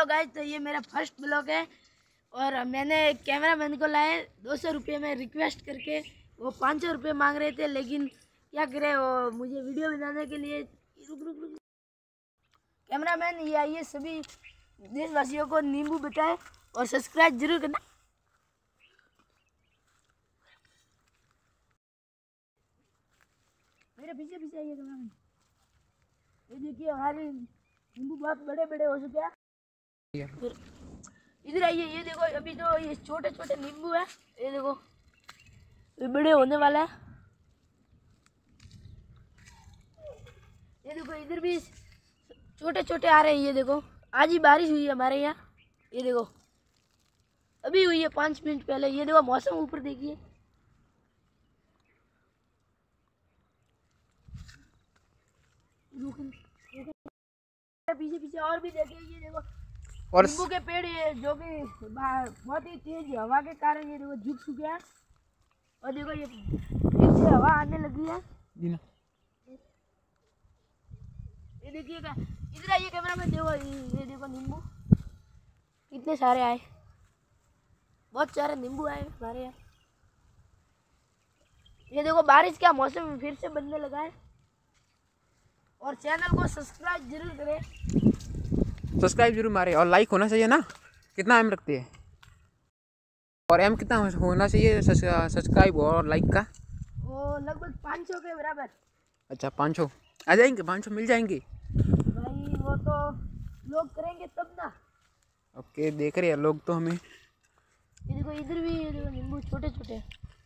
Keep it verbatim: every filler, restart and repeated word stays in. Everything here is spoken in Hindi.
हेलो गाइस, तो ये मेरा फर्स्ट ब्लॉग है और मैंने कैमरामैन को लाए दो सौ रुपये में रिक्वेस्ट करके। वो पाँच सौ रुपये मांग रहे थे, लेकिन क्या करे, वो मुझे वीडियो बनाने के लिए रुक रुक रुक कैमरामैन ये आइए, सभी देशवासियों को नींबू बताए और सब्सक्राइब जरूर करना। मेरे पीछे पीछे आइए कैमरामैन। ये देखिए हमारी नींबू बहुत बड़े बड़े हो चुके हैं। इधर आइए, ये देखो अभी तो ये छोटे छोटे नींबू है, ये देखो ये बड़े होने वाला है। ये देखो इधर भी छोटे छोटे आ रहे हैं। ये देखो आज ही बारिश हुई है हमारे यहाँ, ये देखो अभी हुई है पाँच मिनट पहले। ये देखो मौसम ऊपर देखिए। पीछे पीछे और भी देखिए, ये देखो और नींबू के पेड़ ये जो कि बहुत ही तेज हवा के कारण ये देखो झुक चुके हैं। और देखो ये इससे हवा आने लगी है। ये देखिए, इधर आइए कैमरा में, देखो ये देखो नींबू कितने सारे आए, बहुत सारे नींबू आए हमारे यहाँ। ये देखो बारिश का मौसम फिर से बनने लगा है। और चैनल को सब्सक्राइब जरूर करें, सब्सक्राइब जरूर मारें और लाइक होना चाहिए ना। कितना एम रखते हैं और एम कितना होना चाहिए सब्सक्राइब और लाइक का? वो लगभग पाँच सौ के बराबर। अच्छा पाँच सौ आ जाएंगे, पाँच सौ मिल जाएंगे भाई, वो तो लोग करेंगे तब ना। ओके देख रहे हैं लोग तो हमें। ये देखो इधर भी नींबू छोटे छोटे।